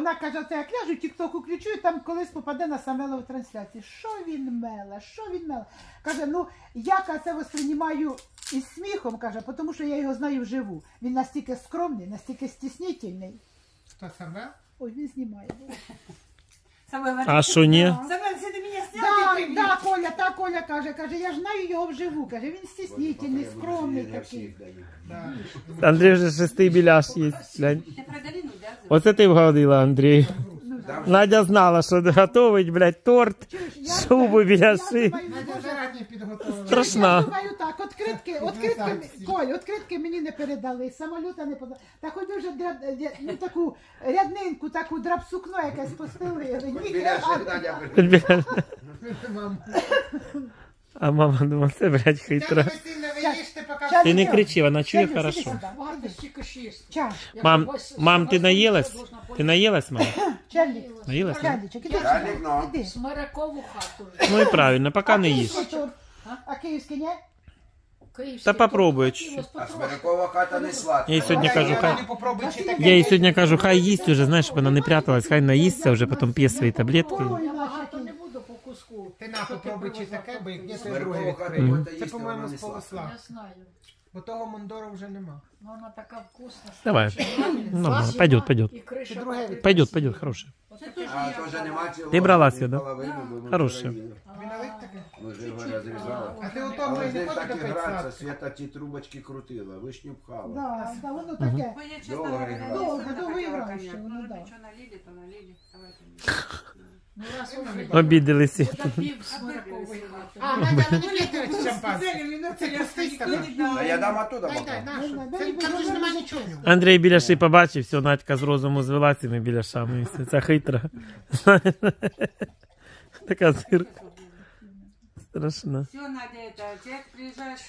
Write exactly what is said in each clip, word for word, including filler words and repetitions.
Вона каже, оце як ляжу, тік-ток включу, і там колись попаде на Самвелову трансляцію. Що він мела, що він мела? Каже, ну, я це восприймаю із сміхом, каже, тому що я його знаю вживу. Він настільки скромний, настільки стіснительний. Хто Самвел? Ой, він знімає. А що ні? Самвел, це ти мене зняв? Так, Коля, так, Коля каже, каже, я ж знаю його вживу, каже, він стіснительний, скромний такий. Андрій вже шестий біляш є. Оце ти вгадила, Андрій. Надя знала, що готовить, блядь, торт, шуби, біляши. Страшна. Я думаю так, откритки, Коль, откритки мені не передали, самолюта не подали. Та хоч вже таку ряднинку, таку драпсукно якесь постелили. Біляши. А мама думала, це, блядь, хитра. Ты не кричи, она чует хорошо. Мам, мам, ты наелась? Ты наелась, мама? Наелась? Ну и правильно, пока не ешь. А киевский нет? Да попробуй. Я ей сегодня кажу, хай... Я ей сегодня кажу, хай есть уже, знаешь, чтобы она не пряталась, хай наестся уже, потом пьет свои таблетки. Ти на попробуй чи таке, бо як є, то друге відкрив. Це, по-моєму, з полусла. Бо того мондору вже нема. Вона така вкусна. Давай. Пойдет, пойдет. Пойдет, пойдет, хороше. Ти брала сюди, да? Хороше. А ти у тому і не ходиш до п'ятсотки? Свята ті трубочки крутила, вишню пхала. Так, так, воно таке. Довго іграє. Довго іграє ще, воно так. Що налили, то налили. Давайте налили. Обиделись. А, Надя, она не пьет шампанское. Я дам оттуда пока. Андрей біляши побачив, все, Надька з розуму звела цими біляшами. Це хитра. Така зирка. Страшно. Все, Надя, это, человек приезжаешь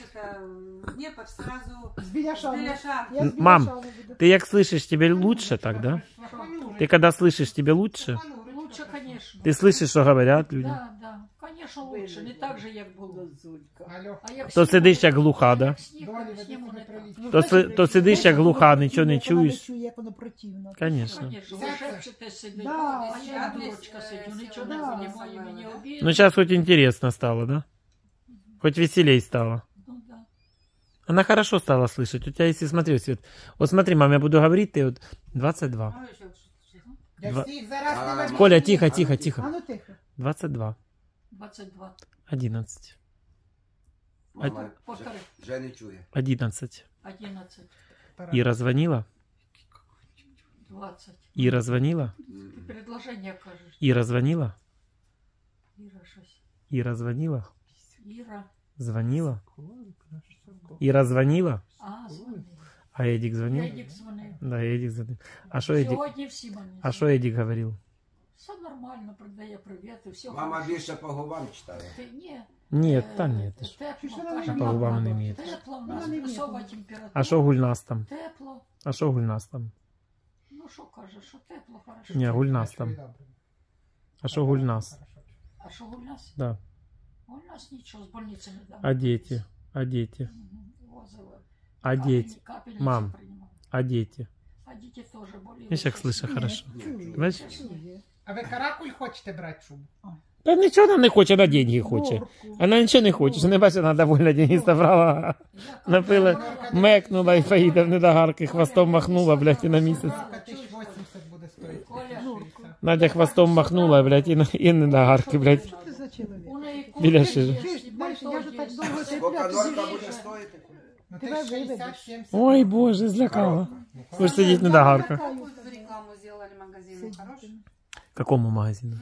в Днепр сразу с беляшами. Мам, ты как слышишь, тебе лучше так, да? Ты когда слышишь, тебе лучше? Лучше, конечно. Ты слышишь, что говорят люди? Да, да. Конечно, лучше. Не так же, как была Зулька. То сидишь, как глуха, да? То сидишь, как глуха, ничего не чуешь. Конечно. Ну, сейчас хоть интересно стало, да? Хоть веселей стало. Она хорошо стала слышать. У тебя, если смотри, Свет. Вот смотри, мам, я буду говорить, ты вот двадцать два. Два... Коля, тихо, тихо, тихо. двадцать два. двадцать два. одиннадцать. Мама, одиннадцать. одиннадцать. Ира звонила? двадцать. Ира звонила? Ты предложение кажешь. Ира звонила? Ира шесть. Ира звонила? Ира. Звонила? Ира звонила? А, звонила. А Эдик звонил? Эдик звонил. Да, Эдик звонил. А что Эдик? А что Эдик говорил? Все нормально, продаю привет и все. Мама больше по губам читала. Нет. Нет, да нет. По губам не имеет. А что Гульнас там? Тепло. А что Гульнас там? Ну что кажешь, что тепло, хорошо. Не, Гульнас там. А что Гульнас? А что Гульнас? Да. Гульнас ничего, с больницы не дал. А дети? А дети? А дети, мам, а дети. А дети тоже болели. Я сейчас слышу хорошо. А вы каракуль хотите брать шубу? Да ничего она не хочет, она деньги хочет. Она ничего не хочет, не бачит, она довольно деньги собрала. Напила, мекнула и поїде в недогарки, хвостом махнула, блядь, и на месяц. Надя хвостом махнула, блядь, и недогарки, блядь. Біляши же. Сколько норка будет стоить? Ой, боже, злякала. Вы же сидите на догарках. Какому магазину?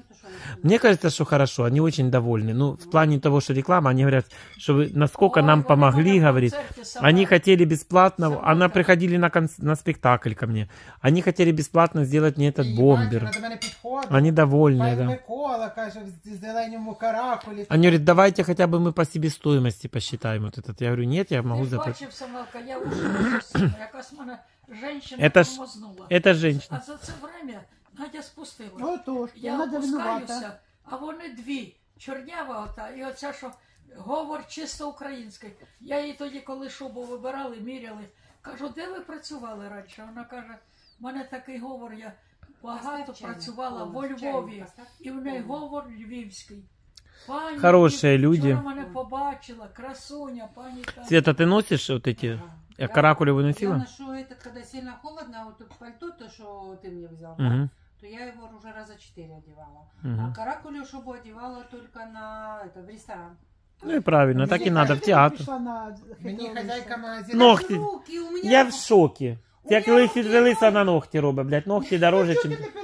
Мне кажется, что хорошо. Они очень довольны. Ну, в плане того, что реклама, они говорят, что вы, насколько нам помогли, говорит. Они хотели бесплатно. Она приходили на, конс... на спектакль ко мне. Они хотели бесплатно сделать мне этот бомбер. Они довольны, да. Они говорят, давайте хотя бы мы по себестоимости посчитаем вот этот. Я говорю, нет, я могу заплатить. Это, ж... это женщина. Надя спустила. Ну, то, що я опускаюся, а вони дві. Чорнява ота і оця, що говор чисто український. Я її тоді, коли шубу вибирали, міряли. Кажу, де ви працювали раніше? Вона каже, в мене такий говор, я багато працювала во Львові, і в неї говор львівський. Пані, хорошие люди. Мене побачила, красуня, пані Таня. Света, ты носишь вот эти? Я каракули выносила? Я ношу этот, когда сильно холодно, вот тут пальто, то, что ты мне взял, угу. То я его уже раза четыре одевала. Угу. А каракули, чтобы одевала только на, это, в ресторан. Ну и правильно, а так и надо, в театр. На... Мне хозяйка магазина... Ногти. Руки, у меня... Я в шоке. Как Лисит Велиса на ногти робит, блядь, ногти дороже, чем... Нет,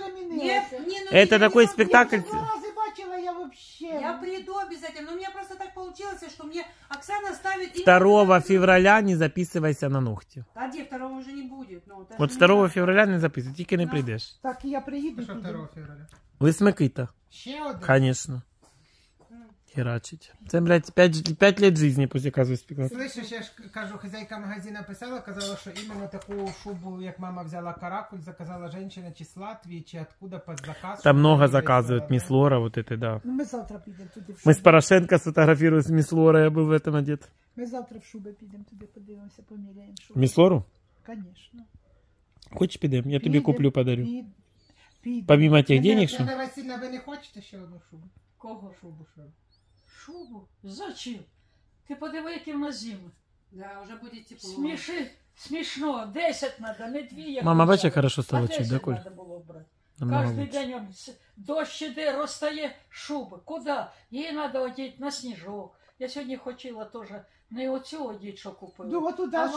не, ну, это такой спектакль... Я вообще... Я приду обязательно. Но у меня просто так получилось, что мне Оксана ставит... второго февраля не записывайся на ногти. А где второго уже не будет? Ну, вот второго февраля не записывайся, только не придешь. Так я приеду. А второго февраля? Вы смыкита. Конечно. Херачить. Это, блядь, пять лет жизни после казу спекла. Слышишь, я ж кажу, хозяйка магазина писала, казала, что именно такую шубу, как мама взяла каракуль, заказала женщина чи с Латвии, чи откуда под заказ. Там много заказывают, мисс Лора, вот это, да. Ну, мы завтра пойдем туда в шубе. Мы с Порошенко сфотографируем с мисс Лорой, я был в этом одет. Мы завтра в шубе пойдем туда, поднимемся, померяем шубу. Мисс Лору? Конечно. Хочешь пойдем? Я тебе куплю, подарю. Пидем. Помимо тех денег, что... Татьяна Васильевна, вы не хотите еще одну шубу? Кого шубу, шубу? Шубу? Зачем? Ти подиви, які в нас зими. Да, уже буде тепло. Сміши, смішно, десять надо, не дві. Мама, бачиш, хорошо стало чуть, да, Коль? Кожен день дощ іде, розтає шуба. Куди? Її треба одіти на сніжок. Я сьогодні хотіла теж не оцю одіти, що купила. Ну, отуда ж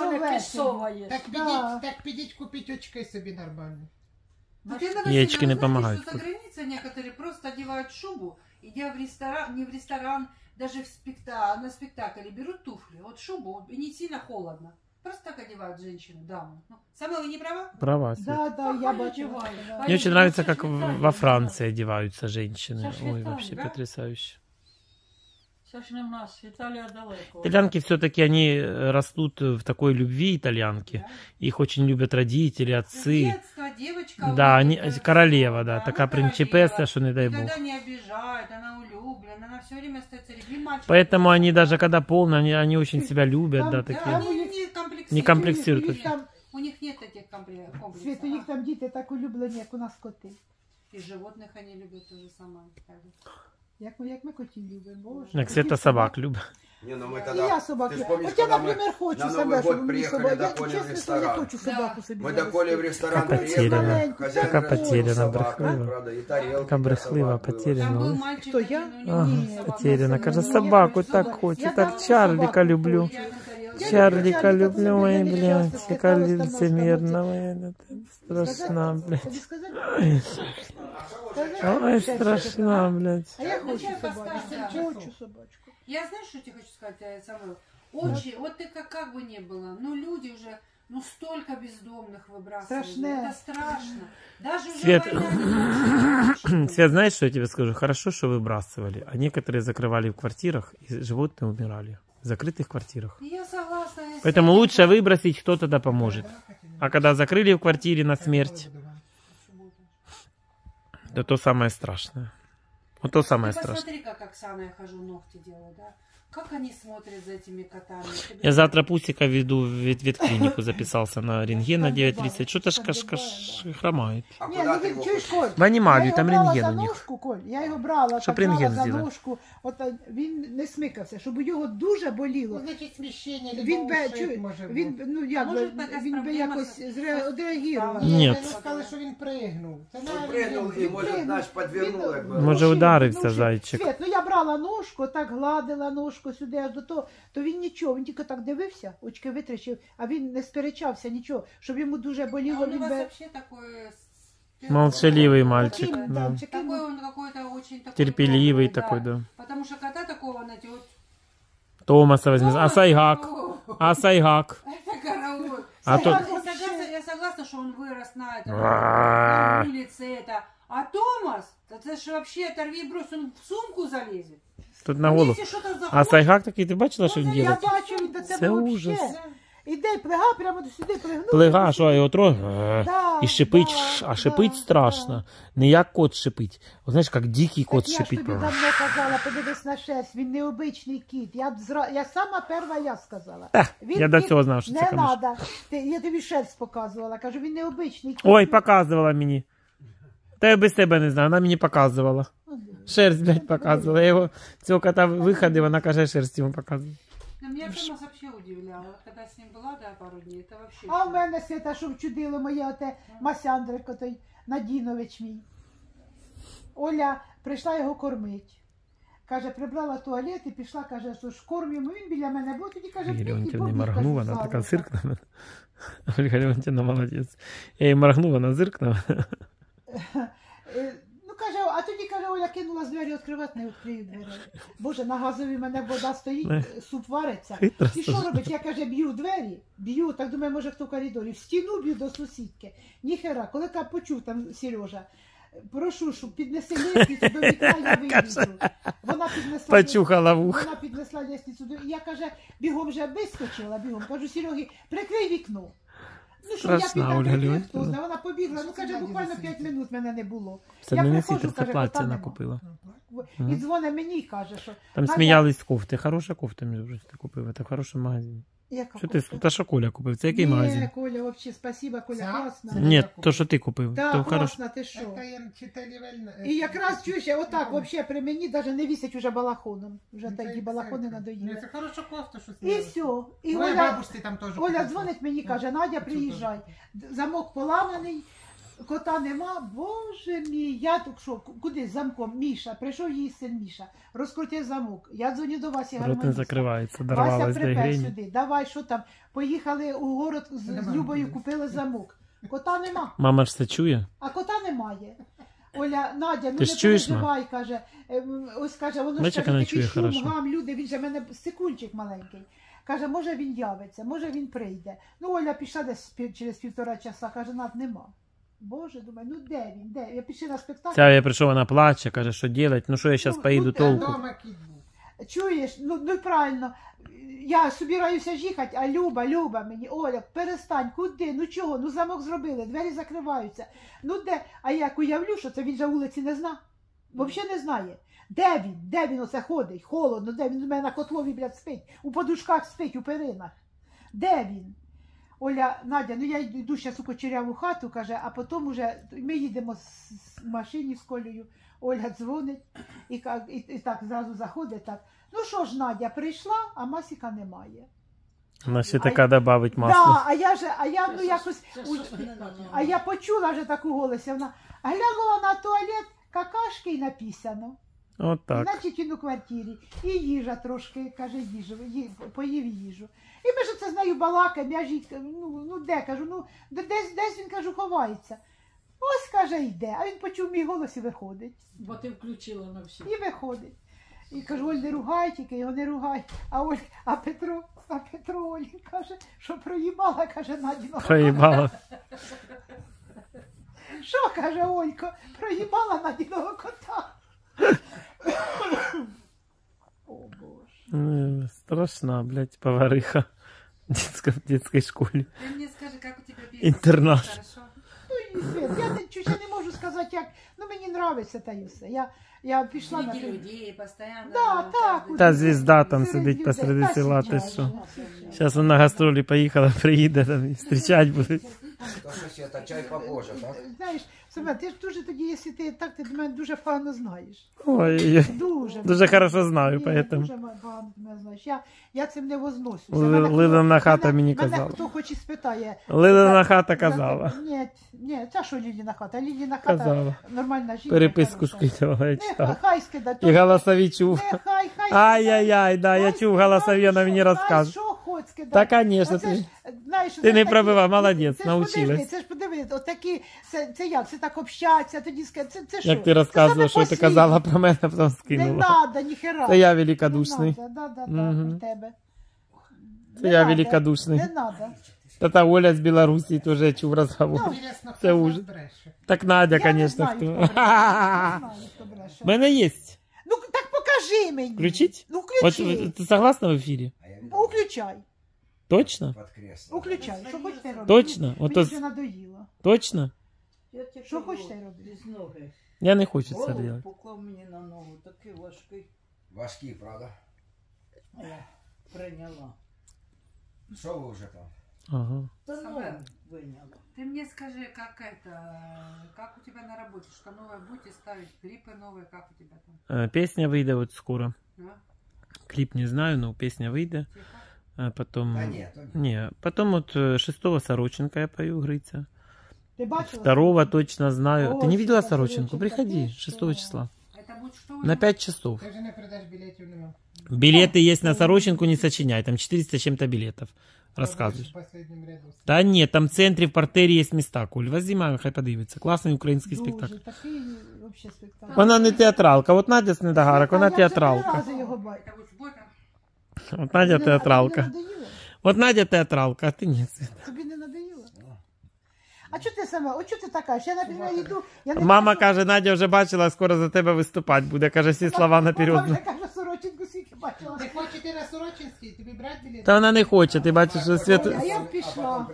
овець. Так підіть купіть очки собі нормально. Яички не помогают. За границей некоторые просто одевают шубу, идя в ресторан, не в ресторан, даже в спектакль, на спектакле берут туфли, вот шубу, и не сильно холодно. Просто так одевают женщину, даму. Сама вы не права? Права, Свет. Да, да, я бы одеваю. Да. Мне очень нравится, как во Франции одеваются женщины. Ой, вообще потрясающе. Итальянки все-таки, они растут в такой любви, итальянки. Их очень любят родители, отцы. Девочка, да, они, это... королева, да, да такая принципесса, что не дай бог. Никогда не обижает, она улюблена, она все время остается любимой. Поэтому они даже когда полные, они, они очень себя любят, там, да, такие. Да, они не комплексируют. Не комплексируют. У, них там, у них нет таких комплексов. Свет, у них там дети так улюблены, как у нас коты. И животных они любят тоже сама. Как мы, как мы котей любим, боже. Так Света собак любит. Не, ну мы тогда... И я собаку. Вот я, например, хочу на Новый год приехали, доколе в ресторан. Мы доколе в ресторан приехали. Какая потеряна, брехлива. Какая брехлива, потеряна. Кто я? Потеряна. Кажется, собаку так хочет. Так Чарлика люблю. Чарлика люблю, ой, блядь. Какая лицемерная. Страшна, блядь. Ой, страшна, блядь. А я хочу собачку. Я знаю, что тебе хочу сказать, Самвел. Очень, да. Вот ты как, как бы ни было, но люди уже, ну столько бездомных выбрасывают. Страшное. Это страшно. Даже Свет... уже Свет, знаешь, что я тебе скажу? Хорошо, что выбрасывали, а некоторые закрывали в квартирах, и животные умирали в закрытых квартирах. Я согласна. Я Поэтому я... лучше выбросить, кто тогда поможет. А когда закрыли в квартире на смерть, это то самое страшное. Вот то самое страшное. Посмотри, как Оксана, я хожу, ногти делаю, да? Как они смотрят за этими котами? Я завтра Пусика веду, в ветклинику записался на рентген на девять тридцать. Что-то ж хромает. В анималию, там рентген у них. Я его брала, так брала за ножку. Він не смикався, щоб у нього дуже боліло. Значить, сміщення лівоушей може бути. Ну, як би, він би якось відреагував. Ні. Вони сказали, що він пригнув. Він пригнув і, може, знаєш, підвернуло. Може, ударився зайчик. Світ, ну, я брала ножку, так гладила ножку. Сюди аж до того, то він нічого, він тільки так дивився, очки витрачив, а він не сперечався, нічого, щоб йому дуже боліло. А він у вас взагалі такий... Молчаливый мальчик. Таким, да. Такой он какой-то очень... Такой терпеливый такой, да. Да. Потому что кота такого найдет... Томаса возьмет. А Сайгак? А Сайгак? Это караул. А Сайгак, тот... я, согласна, я согласна, что он вырос на этом. На милице это. А Томас? Это же вообще оторви и брось, он в сумку залезет. Тут на голову. А Сайгак такий, ти бачила, що він діє? Я бачу, до тебе ужас. Іде, плега, прямо сюди пригнув. Плега, що, його трохи? І шипить, а шипить страшно. Не як кот шипить. Знаєш, як дикий кот шипить. Я тобі давно казала, подивись на шерсть, він необичний кіт. Я сама перша я сказала. Я до цього знав, що це каміш. Не треба. Я тобі шерсть показувала, кажу, він необичний кіт. Ой, показувала мені. Та я без тебе не знаю, вона мені показувала. Шерсть, блядь, показывала. Я его, всего кота выходил, она, кажется, шерсть ему показывала. Меня Ш... там вообще удивляло. Когда с ним была, да, пару дней, это вообще... А у меня все это, что чудило мое, это Масяндрик, той Надінович мій. Оля прийшла його кормити. Каже, прибрала туалет і пішла, каже, що ж кормимо. Він біля мене був, тоді каже, піти, побіг, каже, моргнула, вона така зиркнула. Ольга Леонтьевна молодець. Я їй моргнула, вона зиркнула. Ну, каже, а тоді, каже, Оля кинула з двері, відкривати, не відкрию двері. Боже, на газовій мене вода стоїть, суп вариться. І що робить? Я, каже, б'ю в двері, б'ю, так думаю, може, хто в коридорі. В стіну б'ю до сусідки. Ніхера, коли я почув там Сережа, прошу, щоб піднеси лестницю до вікна, я вийду. Вона піднесла, почухала вух. Вона піднесла лестницю до вікна. Я, каже, бігом вже вискочила, бігом. Кажу, Серьогі, прикрий вікно. Ну що, я підна прикрив, хто знає. Вона побігла, ну, каже, буквально п'ять минут мене не було. Це я приходжу, каже, кота нема. І дзвоне мені і каже, що... Там Надя... сміялись з кофти. Хороша кофта, мені вже ти купив. Це в хорошому магазині. Яка що кофта? Ти, та що Коля купив? Це який Ні, магазин? Ні, Коля, взагалі, спасибо, Коля, це? Класна. Ні, то, що ти купив. Так, да, класна, ти що. І якраз, чуєш, отак, взагалі, при мені навіть не вісять уже балахоном. Вже такі балахони надоїли. Це хороша кофта, що сміла. І все. І Оля, Оля дзвонить мені, каже, Надя, приїжджай. Замок поламаний, кота нема. Боже мій, я тут що, куди з замком? Міша, прийшов її син Міша, розкрутив замок. Я дзвоню до Васі Гарманюка. Вася, припер сюди, давай, що там? Поїхали у город з, з Любою, купили замок. Кота нема. Мама ж це чує. А кота немає. Оля, Надя, ну ти не переживай, ма? Каже. Ось каже, воно Мечка ж каже, такий шум, хорошо. Гам, люди, він же в мене секундчик маленький. Каже, може він явиться, може він прийде. Ну, Оля пішла десь через півтора часа, каже, Над, нема. Боже, думаю, ну де він, де? Я пішла на спектакль. Ця, я прийшов, вона плаче, каже, що робити, ну що я зараз ну, поїду ну, толку. Чуєш? Ну, ну правильно, я збираюся їхати, а Люба, Люба мені, Оля, перестань, куди, ну чого, ну замок зробили, двері закриваються. Ну де, а я уявлю, що це він же вулиці не зна, взагалі не знає. Де він, де він оце ходить, холодно, де він у мене на котлові, блядь, спить, у подушках спить, у перинах. Де він? Оля, Надя, ну я йду зараз у кучеряву хату, каже, а потім уже ми їдемо в машині з Колею. Оля дзвонить і, і, і так зразу заходить. Так. Ну що ж, Надя прийшла, а Масіка немає. Вона ще така додавить масло. Так, да, а я же, а я, ну якось, а я почула вже таку голосі. Вона глянула на туалет, какашки і написано. От так. Значить, він у квартирі. І їжа трошки, каже, їжу, ї, поїв їжу. І ми ж це з нею балакаємо, я ж їй, ну, ну де, кажу, ну десь, десь він, кажу, ховається. Ось, каже, йде. А він почув мій голос і виходить. Бо ти включила на всі. І виходить. І кажу, Оль, не ругай тільки, його не ругай. А Оль, а Петро, а Петро Олі, каже, що проїбала, каже, Надіна. Проїбала. Що, каже, Олько, проїбала Надіного кота. О, Боже. Страшна, блядь, повариха в детской, в детской школе. Ты мне скажи, как у тебя песня? Интернат. Хорошо? Ну, Свет, я чуть я не могу сказать, как... Ну, мне нравится это, я, я пришла на... Среди людей постоянно... Да, так. Та звезда там сидит посреди села, ты что? Сейчас она на гастроли поехала, приедет, там, встречать будет. Сусіда, чай побоже, так? Знаєш, Семен, ти ж дуже тоді, якщо ти так, ти мене дуже погано знаєш. Ой, дуже, дуже хорошо знаю, поэтому. Дуже погано мене знаєш. Я, я цим не возносюся. Лилина хата мені казала. Мене хто хоче спитає. Лилина хата казала. Ні, ні, це що Лилина хата? Лилина хата казала. Нормальна жінка. Переписку скидала, я читав. Нехай скидає. І голосові чув. Нехай, хай. Ай-яй-яй, да, я чув голосові, вона мені розказує. Та, конечно, ти, знаєш, ти не пробивав, молодець, научилась. Це ж подивись, отакі, це, це як, це так общаться, тоді сказати, це, це що? Як ти розказувала, що ти казала про мене, а потім скинула. Не треба, ніхера. Це я великодушний. Не треба, да, да, да, угу. Про тебе. Це не я надо. Великодушний. Не треба. Та та Оля з Білорусі теж чув розговор. Ну, це ужас. Так Надя, звісно, хто. У мене є. Ну, так покажи мені. Включить? Ну, включи. От, ти согласна в ефірі? Уключай. Точно? Уключай. Що хочеш ти робити? Точно? Мені вже ось... надоїло. Точно? Що хочеш ти робити? Я не хочу це робити. Голову поклав мені на ногу, такий важкий. Важкий, правда? Я прийняла. Що ви вже там? Ага. Самвел, ты мне скажи, как это, как у тебя на работе, что новое будете ставить, клипы новые, как у тебя там? Песня выйдет вот скоро. А? Клип не знаю, но песня выйдет. А потом... Да нет, нет. Не, потом вот шестого Сороченко я пою, Грыца. Ты бачила? Второго точно знаю. О, ты не видела Сороченко? Сороченко? Приходи, шестого числа. Это будет что? На пять часов. Ты же не продашь билеты у него. Билеты есть на Сороченку, не сочиняй. Там четыреста чем-то билетов. Рассказываешь. Да нет, там в центре, в портере есть места. Коль, возьми, хай подивиться. Классный украинский Дуже, спектакль. Такий, вообще, спектакль. Вона не театралка. Вот Надя Снедагарок, вона театралка. Вот Надя театралка. Вот Надя театралка, а ты нет. Тебе не надоело? А что ты сама? О, что ты такая? Я, например, иду, я не Мама хочу... каже, Надя вже бачила, скоро за тебе виступати буде. Каже, всі слова наперед. Ти хочеш ти на Сорочинський, тобі брати білети? Та вона не хоче, ти бачиш, що світ... А я б пішла.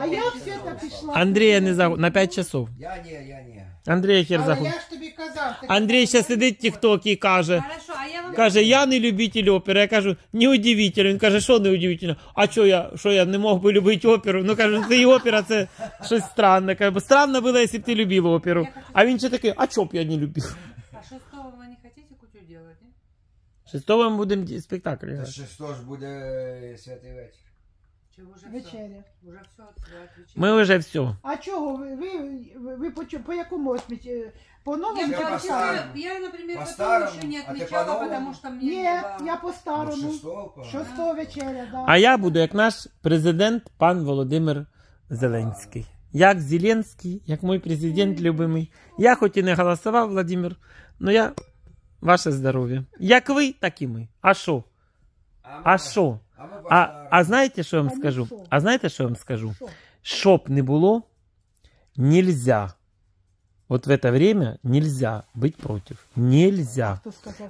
А я б світа пішла. Андрія не за... на п'ять часов. Я не, я не. Андрія хер за... Але я ж тобі казав. Андрій ще сидить в тік-ток і каже. Хорошо, а я вам... Каже, я не любитель опери. Я кажу, не удивительно. Він каже, що не удивительно? А що я, що я не мог би любити оперу? Ну, кажу, це і опера, це щось странне. Кажу, странно було, якщо б ти любив оперу. А він ще такий, а чого б я не любив? А шестого ви не хочете кутю делать? Шестого ми будемо спектакль грати. Шестого ж буде святий вечір. Вечеря. Ми вже все. А чого? Ви, ви, ви по, по якому осміті? По новому? Я, наприклад, по-старому ще не відмічала, тому що мені... Ні, я по-старому. Шостого вечеря, так. А я буду як наш президент, пан Володимир Зеленський. Як Зеленський, як мій президент любимий. Я хоч і не голосував, Владимир, але я... Ваше здоров'я. Як ви, так і ми. А що? А що? А, а знаєте, що я вам скажу? А знаєте, що я вам скажу? Щоб не було, нельзя. От в це время нельзя бути проти. Нельзя.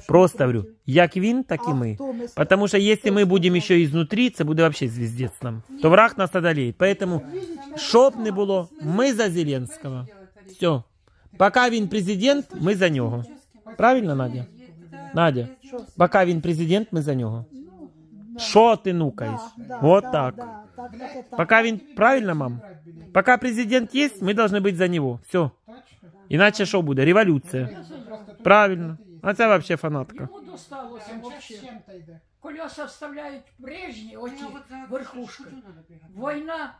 Просто говорю, як він, так і ми. Тому що якщо ми будемо ще ізнутрі, це буде взагалі звіздець нам. То враг нас одолеє. Тому, щоб не було, ми за Зеленського. Все. Поки він президент, ми за нього. Правильно, Надя? Надя, пока він президент, ми за нього. Шо ти нукаєш? Вот так. Пока він... Правильно, мам? Пока президент есть, мы должны быть за него. Все. Иначе что будет? Революция. Правильно. А это вообще фанатка. Ему досталось вообще. Колеса вставляют прежние, эти верхушки. Война,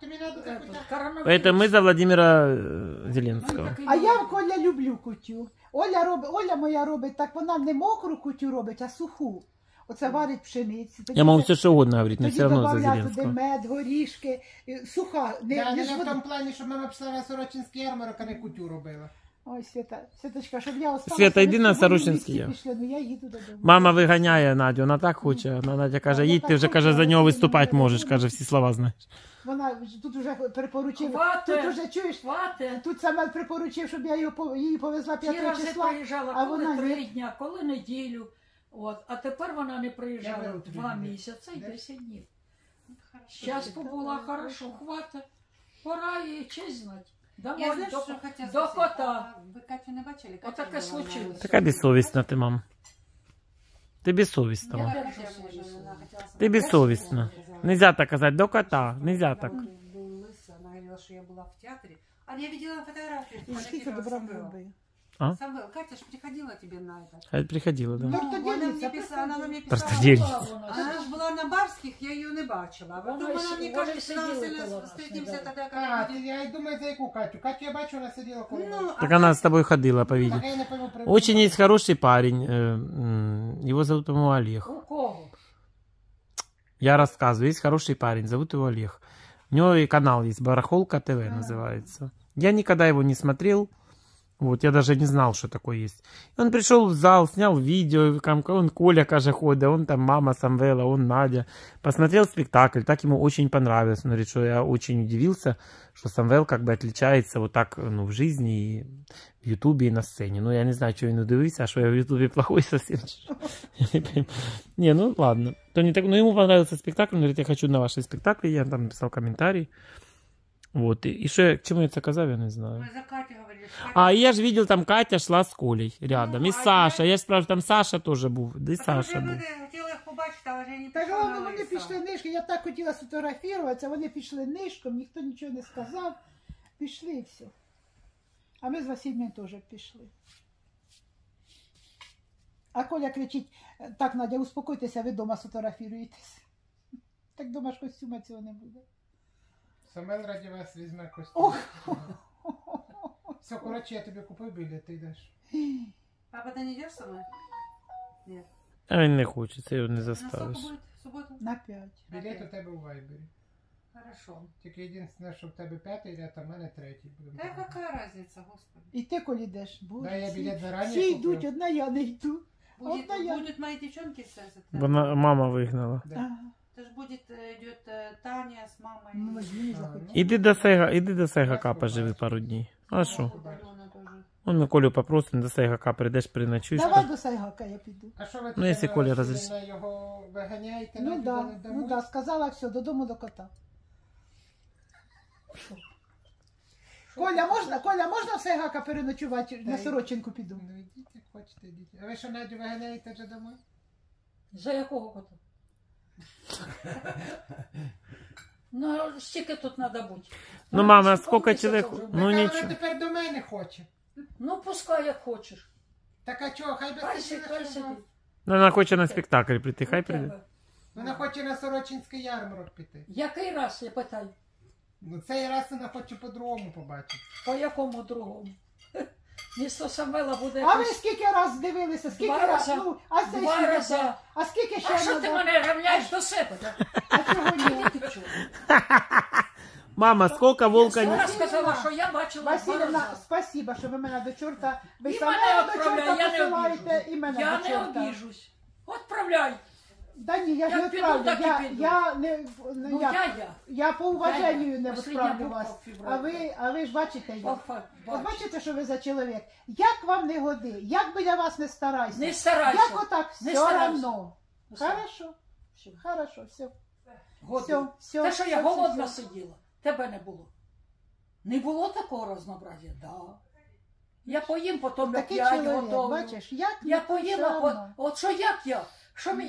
коронавирус. Поэтому мы за Владимира Зеленского. А я, Коля, люблю кутю. Оля, роб... Оля моя робить так, вона не мокру кутю робить, а суху. Оце варить пшениці. Я можу все що угодно говорити, але все одно за Зеленського. Тоді мед, горішки, суха. Не, да, не, не в тому плані, щоб мама пішла на Сорочинський ярмарок, а не кутю робила. Ой, Свята, Святочка, щоб я осталася. Свята, йди на Сорочинський ярмарок. Мама виганяє Надю, вона так хоче. Вона, Надя каже, їдь, ти вже каже, за нього виступати можеш, каже, всі слова знаєш. Вона тут уже припоручив, тут уже чуєш, тут саме припоручив, щоб я її повезла п'ятого числа. А вона три дня, коли неділю. От. А тепер вона не приїжджала два місяці і десять днів. Зараз побула, хорошо, хвата. Пора її честь знати. Домой, до кота. Ви Катю не бачили? Отаке случилось. Така безсовісна ти, мам. Ти безсовісна, мам. Ти безсовісна. Нельзя так казати, до кота. Нельзя так. Вона говорила, що я була в театрі. А я бачила фотографію. І скільки добра вибила. А? Самвел, Катя ж приходила тебе на это. Приходила, да. Ну, она мне писала, она мне писала. Она же была на Барских, я ее не бачила. А потом она мне кажется, что встретимся тогда, когда... А, я думаю, за яку Катю? Катю я бачу, она сидела коло. Так она с тобой ходила, по видео. Очень есть хороший парень. Его зовут, по-моему, Олег. У кого? Я рассказываю, есть хороший парень, зовут его Олег. У него и канал есть, Барахолка ТВ называется. Я никогда его не смотрел. Вот, я даже не знал, что такое есть. Он пришел в зал, снял видео, он Коля, каже, ходит, он там мама Самвела, он Надя. Посмотрел спектакль, так ему очень понравилось. Он говорит, что я очень удивился, что Самвел как бы отличается вот так, ну, в жизни, и в ютубе, и на сцене. Ну, я не знаю, что он удивился, а что я в ютубе плохой совсем. Не, ну, ладно. Но ему понравился спектакль, он говорит, я хочу на ваши спектакли, я там написал комментарий. Вот, и еще, к чему я это сказал, я не знаю. А, я же видел, там Катя шла с Колей рядом, и Саша, я же спрашиваю, там Саша тоже был, да и Саша был. як побачите, але вже не пішла. Так, але вони пішли нишком, я так хотіла сфотографуватися, вони пішли нишком, ніхто нічого не сказав, пішли і все. А ми з Васильєм теж пішли. А Коля кричить: так, Надя, успокойтеся, ви вдома сфотографуєтесь. Так вдома ж костюма цього не буде. Самвел раді вас візьме костюм. Все, коротше, я тобі купив білет, ти йдеш. Папа, ти не йдеш со мною? Ні. А він не хоче, ти його не заставиш. На скільки буде? В суботу? На п'ять. Білет у тебе у Вайбері. Хорошо. Тільки єдине, що в тебе п'ятий, а в мене третій. Та яка різниця, Господи. І ти, коли йдеш? Да, я білет зарані купив. Всі йдуть, одна я не йду. Будуть мої дівчонки все за тебе. Вона, мама вигнала. Это же будет, идет Таня с мамой. Ну, иди до Сейга, иди до Сейгака, поживи пару дней. А что? Он на Колю попросим, до Сейгака придешь, приночусь. Давай до Сейгака я пойду. Ну, если Коля разрешит. Ну да, ну да, сказала все, до дома до кота. Коля, можна, Коля, можна в Сейгака переночувати? На Сорочинку піду. Ну, йдіть, як хочете, йдіть. А ви що, Надю виганяєте вже домой? За якого кота? Ну, стільки тут треба бути. Ну, мама, скільки чоловік? Ну, нічого. Вона тепер до мене хоче. Ну, пускай, як хочеш. Так, а чого? Хай без цього. Вона хоче на спектакль прийти, хай прийде. Вона хоче на Сорочинський ярмарок піти. Який раз, я питаю? Ну, цей раз вона хоче по-другому побачити. По якому другому? Місто Самвела буде... А ви скільки раз дивилися? Два рази. Два рази. А скільки ще... А що ти мене рівняєш до себе? А чого ні? Мама, скільки волка... Я сказала, що я бачила два рази. Спасибо, що ви мене до чорта... Ви Самвела до чорта посилаєте і мене до чорта. Я не обіжусь. Отправляй. Да ні, я ж не відправлю. Я по уваженню не відправлю вас. А ви ж бачите, бачите, що ви за чоловік. Як вам не годи, як би я вас не старайся. Не старайся. Як отак, все одно. Хорошо, хорошо, все. Те, що я голодна сиділа, тебе не було. Не було такого різнобразя, так. Я поїм, потім як я готова. Я поїла, от що як я?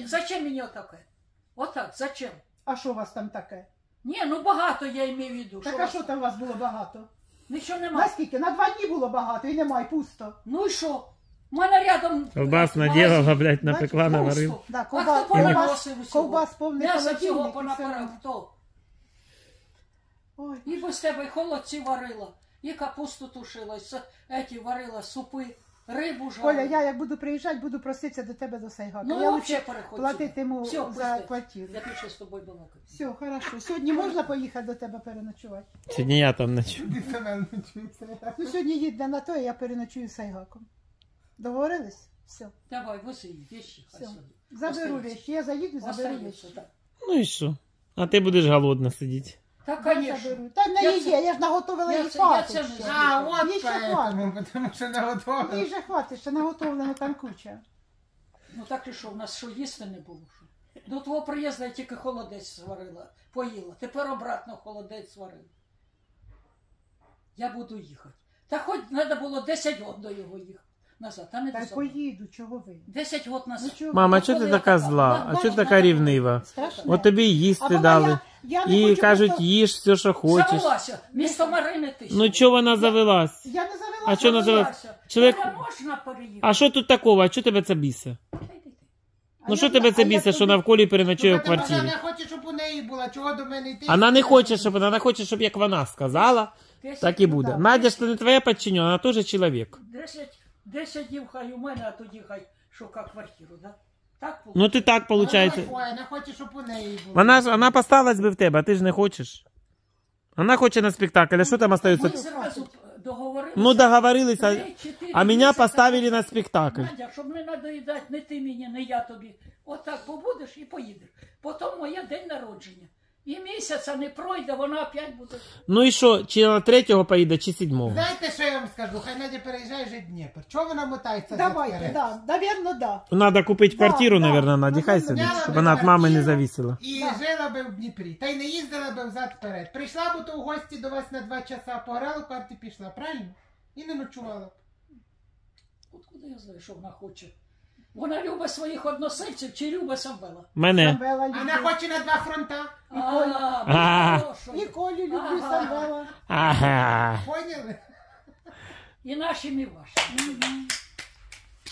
Зачем мені отаке? Отак, зачем? А що у вас там таке? Ні, ну багато я маю в виду. Так а що там у вас було багато? Нічого немає. Наскільки? На два дні було багато і немає, пусто. Ну і що? У мене рядом... Ковбас наділала, блядь, напекла, наварив. А хто понаносив усього? Ковбас повний холодильник. Я за цього понапарав, хто? І без тебе холодці варила, і капусту тушила, і варила супи. Рибу жарю. Коля, я як буду приїжджати, буду проситися до тебе до Сайгака. Ну, я взагалі переходжу. Платити йому за квартиру. Я хочу з тобою балакати. Все, хорошо. Сьогодні можна поїхати до тебе переночувати? Сьогодні я там ночую. Ну, сьогодні їдь на то, і я переночую з Сайгаком. Договорились? Все. Давай, виси вещи. Заберу вещи. Я заїду, заберу вещи. Ну і що? А ти будеш голодна сидіти. Так, конечно. Та на їде, я ж наготовила їй хватку. А, от поэтому, тому що наготовила. Їй же хватку, що наготовлено там куча. Ну так і що, в нас що, їсти не було? До твого приїзду я тільки холодець зварила, поїла. Тепер обратно холодець зварила. Я буду їхати. Та хоч треба було десять років до його їхати. Назад, а не до собі. Та поїду, чого ви? Десять років назад. Мама, а чого ти така зла? А чого ти така рівнива? От тобі їсти дали. І кажуть, їж все, що хочеш. Завелася. Місто Марини ти. Ну, чого вона завелась? Я не завелася. А чого вона завелась? А що тут такого? А чого тебе це бісе? Ну, що тебе це бісе, що навколі переночує в квартирі? Вона хоче, щоб у неї була. Чого до мене йти? Вона не хоче, щоб вона хоче, щоб як вона сказала, так і буде. Надя ж не твоя підчинена, вона теж чоловік. Десять днів хай у мене, а тоді хай шукає квартиру, так? Ну ти так, получається. Вона хоче, щоб у неї було. Вона поставилась би в тебе, а ти ж не хочеш. Вона хоче на спектакль, а що там остається? Ми зразу договорилися. Ну договорилися, а мене поставили на спектакль. Надя, щоб не надоїдати не ти мені, не я тобі. Отак побудеш і поїдеш. Потім моє день народження. І місяця не пройде, вона опять буде. Ну і що, чи на третього поїде, чи сідьмого? Знаєте, що я вам скажу? Хай Надя переїжджає вже в Дніпр. Чого вона мотається? Давайте, да, навірно, да. Треба купити квартиру, навірно, Надя, хай сидить, щоб вона від мами не завісила. І жила би в Дніпрі, та й не їздила би взад-вперед. Прийшла б то у гості до вас на два часа, пограла в карти, пішла, правильно? І не ночувала б. Откуда я знаю, що вона хоче? Вона любить своїх односельців чи любить Самвела? Мене. Вона хоче на два фронта. Ніколі любить Самвела. Поняли? І нашим, і вашим.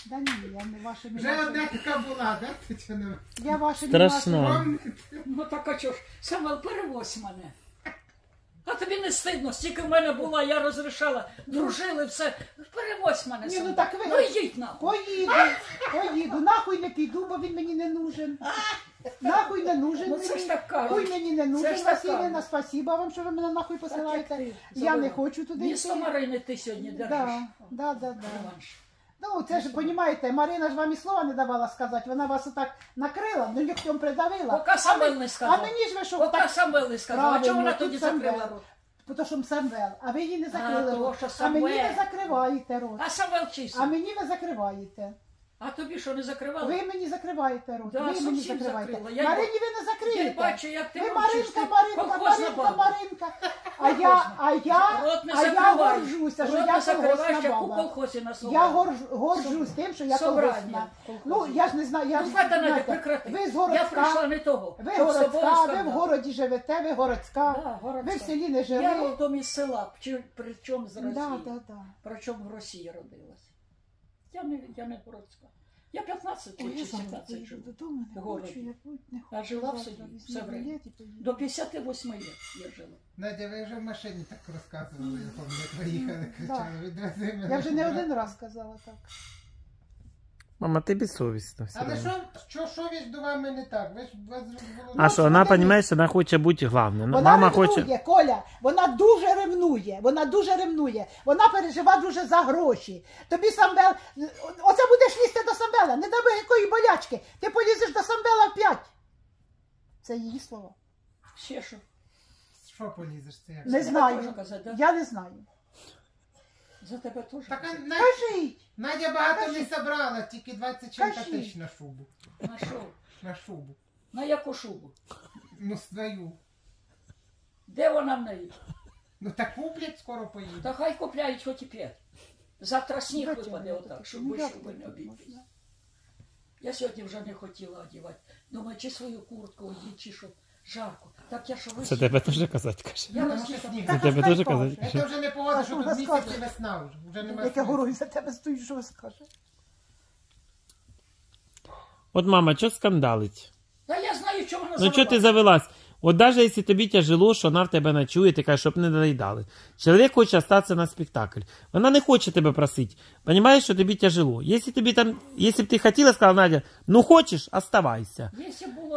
Да не, вже одна така була, так, Тетяна? Я вашим і вашим. Ну так, а чого ж, Самвел, перевозь мене. А тобі не стидно, стільки в мене була, я розрішала, дружили, все. Перевозь мене. Ні, ну так ви... Ну йдіть нахуй. Поїду, поїду, нахуй не піду, бо він мені не нужен. Нахуй не нужен мені. Ну це ж так кажуть. Хуй мені не нужен, Василіна, спасіба вам, що ви мене нахуй посилаєте. Я не хочу туди йти. Місто Марини ти сьогодні держиш. Так, так, так. Ну, це ж, розумієте, Марина ж вам і слова не давала сказати, вона вас отак накрила, ну ліктем придавила. Поки Самвел не сказав. А мені ж ви що? Поки Самвел не сказав. А чому вона тоді закрила рот? Тому що Самвел, а ви її не закрили рот. А мені ви закриваєте рот. А Самвел чисто. А мені ви закриваєте. А тобі що, не закривали? Ви мені закриваєте рот. Ви мені закриваєте. Марині ви не закриєте. Я бачу, як ти мовчиш. Ви Маринка, Маринка, Маринка, Маринка. А я, а я, а я горжуся, що я колгосна баба. Я горжусь тим, що я колгосна. Ну, я ж не знаю, я ж не знаю. Ви з городська, ви городська, ви в городі живете, ви городська, ви в селі не жили. Я родом із села, причому з Росії, причому в Росії родилась. Я не, я не городська. Я п'ятнадцять чи сімнадцять живу в городі. А жила в селі все время. До п'ятдесяти восьми років я жила. Надя, ви вже в машині так розказували, як ви приїхали, кричали, відвези мене. Я вже не один раз казала так. Мама, ти безсовісна. Але що совість до вами не так? А що, вона, розумієш, вона хоче бути головною. Вона ревнує, Коля, вона дуже ревнує, вона дуже ревнує. Вона переживає дуже за гроші. Тобі Самвел, оце будеш лізти до Самвела, не дай якої болячки. Ти полізеш до Самвела в п'ять. Це її слова. Ще що? Що полізеш? Не знаю, я не знаю. За тебе теж. Кажіть! Надя багато не зібрала, тільки двадцять чим тисяч на шубу. На що? На шубу. На яку шубу? Ну, свою. Де вона в неї? Ну, так куплять, скоро поїдуть. Та хай купляють хоч і п'ять. Завтра сніг випаде отак, щоб ми шуби не обійтись. Я сьогодні вже не хотіла одягати. Думаю, чи свою куртку одягти, чи що. Жарко. Так я що вийшла. Це тебе теж казати, каже. Я розумію. Це вже не погода, що тут місяць і весна вже. Яке горою за тебе стоїть, що скаже. От мама, що скандалить? Та я знаю, чого вона завелась. Ну, чого ти завелась? От навіть, якщо тобі тяжело, що вона в тебе ночує, ти кажеш, щоб не наїдали. Чоловік хоче залишитися на спектакль. Вона не хоче тебе просити. Понимаєш, що тобі тяжело. Якщо б ти хотіла, сказала Надя, ну хочеш, оставайся.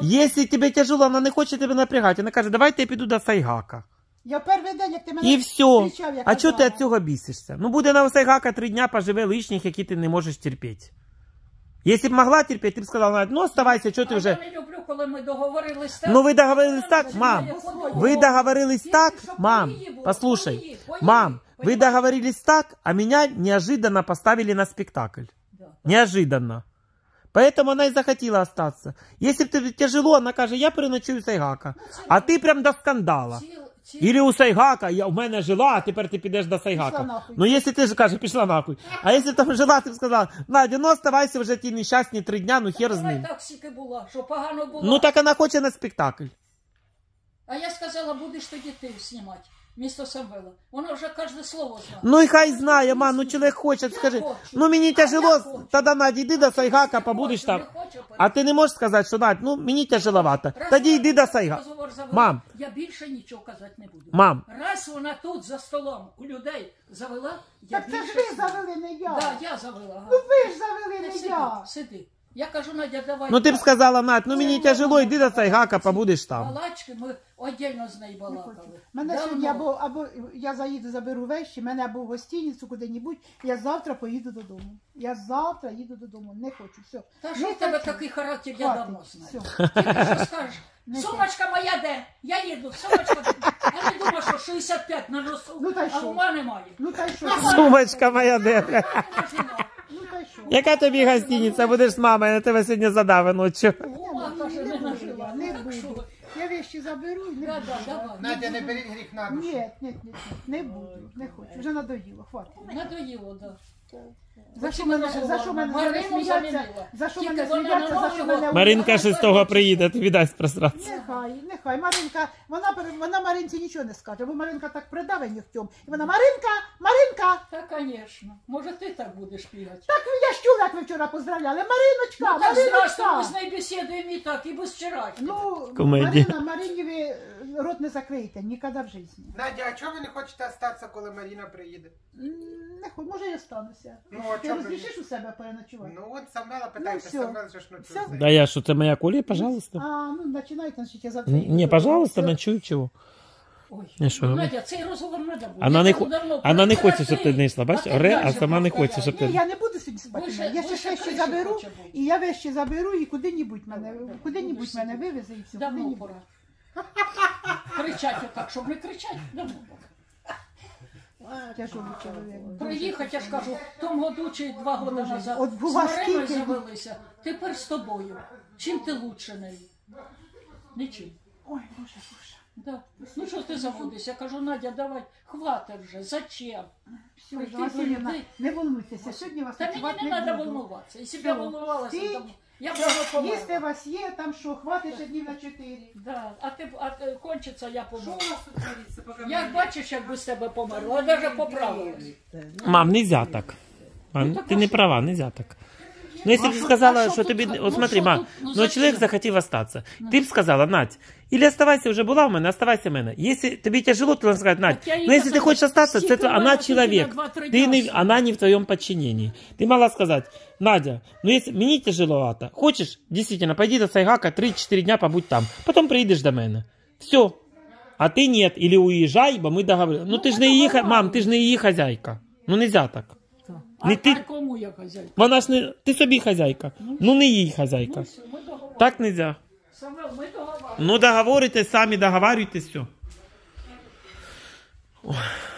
Якщо тобі тяжело, вона не хоче тебе напрягати. Вона каже, давайте я піду до Сайгака. Я перший день, як ти мене зустрічав, я казала. А чого ти від цього бісишся? Ну буде на Сайгака три дня, поживе лишніх, які ти не можеш терпіти. Якщо б могла терпіти, ти б сказала, ну оставайся, чого ти вже... А я не люблю, коли ми договорились так... Ну ви договорились так, мам, ви договорились так, мам, послушай, мам, вы договорились так, а меня неожиданно поставили на спектакль. Неожиданно. Поэтому она и захотела остаться. Если тебе тяжело, она скажет, я переночую у Сайгака. А ты прям до скандала. Или у Сайгака, я у меня жила, а теперь ты пойдешь до Сайгака. Но если ты же скажешь, пошла нахуй. А если там жила, ты бы сказала, Надя, ну оставайся уже эти несчастные три дня, ну хер с ним. Ну так она хочет на спектакль. А я сказала, будешь тоді ти снимать. Вместо Самвела. Вона вже кожне слово знає. Ну і хай знає, ма, ну чоловік хоче, скажи. Ну мені тяжело, тоді, Надя, йди до Сайгака, побудеш там. А ти не можеш сказати, що, Надя, ну мені тяжеловато. Тоді йди до Сайгака. Мам. Я більше нічого казати не буду. Мам. Раз вона тут за столом у людей завела, я більше... Так це ж ви завели, не я. Так, я завела. Ну ви ж завели, не я. Сиди. Я кажу, Надя, давай. Ну ти б сказала, Надь, ну мені тяжело, йди до Сайгака, побудеш там. Балачки, ми віддільно з нею балакали. Мене сьогодні, або я заїду, заберу вещі, мене або в гостиницю, куди-небудь, я завтра поїду додому. Я завтра їду додому, не хочу, все. Та що в тебе такий характер, я давно знаю. Ти що скажеш? Сумочка моя де? Я їду, сумочка... Я не думаю, що шістдесят п'ять на носу, а ума немає. Ну та й що? Сумочка моя де? Яка тобі гостиниця? Будеш з мамою, я тебе сьогодні задав ночі. Не буду. Я вещі заберу і не буду. Надя, не бери гріх на душу. Ні, не буду, не хочу. Вже надоїло, хватить. Надоїло, так. За що мене сміяться? За що мене сміяться? Маринка шестого приїде, ти віддасть пространство. Нехай, нехай. Маринка, вона, вона Маринці нічого не скаже, бо Маринка так придаве нігтем. І вона, Маринка, Маринка! Та, звісно. Може, ти так будеш пігати. Так, я ж чула, як ви вчора поздравляли. Мариночка, ну, так, Мариночка! Здрасте, ми з нею бесідуємо і так, і без вчорашки. Ну, комедія. Марина, Марині ви рот не закриєте, ніколи в житті. Надя, а чого ви не хочете остатися, коли Марина приїде? Нехай, може, я остануся. Ну, ти розрішиш у себе переночувати? Ну от Самвела питайте, ну, Самвел же ж ночує. Да я, что ты моя куля, пожалуйста. А, ну начинайте, значит, я завтра. Не, пожалуйста, ночуй, чего. Ой, шо, Надя, цей розговор надо буде. Она не, она не хоче, щоб ти не йшла, бачиш? Оре, а сама не хоче, щоб ти. Ні, я не буду сьогодні спати. Боже, я ще ще заберу, і я вещи заберу, і куди-небудь мене, куди-небудь мене вивезе, і все. Давно пора. Кричать отак, щоб не кричать, давно пора. Приїхати, я ж кажу, в тому году чи два роки назад з Мариною завелися, тепер з тобою. Чим ти лучше неї? Нічим. Ой, Боже, Боже. Да. Ну що ти заводишся? Я кажу, Надя, давай, хватить вже, зачем? Все, Василіна, не волнуйтеся, сьогодні вас не волнувати. Та мені не треба волнуватися, якщо б я волнувалася, я б вже повела. Якщо у вас є, там що, хватить днів на чотири. Да, а ти, а кончиться, я померла. Що у вас тут твориться, поки мене? Як бачиш, як без тебе померла, а навіть поправилась. Мам, нельзя так. Мам, ти не права, нельзя так. Ну, если бы ты сказала, что тебе... Вот смотри, ма, но человек захотел остаться. Ты бы сказала, Надь, или оставайся, уже была у меня, оставайся у меня. Если тебе тяжело, то надо сказать, Надь, но если ты хочешь остаться, она человек, она не в твоем подчинении. Ты могла сказать, Надя, ну если мне тяжеловато, хочешь, действительно, пойди до Сайгака, три-четыре дня побудь там, потом приедешь до меня. Все. А ты нет, или уезжай, бо мы договорились. Ну, ты же не ее, мам, ты же не ее хозяйка. Ну, нельзя так. Не а, ти... а кому я хазяйка? Вона ж не... Ти собі хазяйка. Ну, ну не їй хазяйка. Ну, все, так не можна. Саме ми договоримося. Ну договоритесь, самі договорюйтесь. Все.